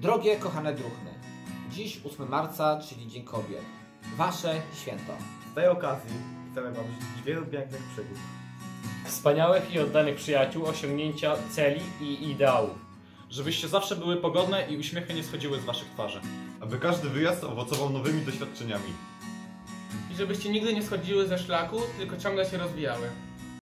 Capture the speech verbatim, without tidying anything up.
Drogie, kochane druhny, dziś ósmego marca, czyli Dzień Kobiet. Wasze święto. Z tej okazji chcemy Wam życzyć wielu pięknych przygód. Wspaniałych i oddanych przyjaciół, osiągnięcia celi i ideałów. Żebyście zawsze były pogodne i uśmiechy nie schodziły z Waszych twarzy. Aby każdy wyjazd owocował nowymi doświadczeniami. I żebyście nigdy nie schodziły ze szlaku, tylko ciągle się rozwijały.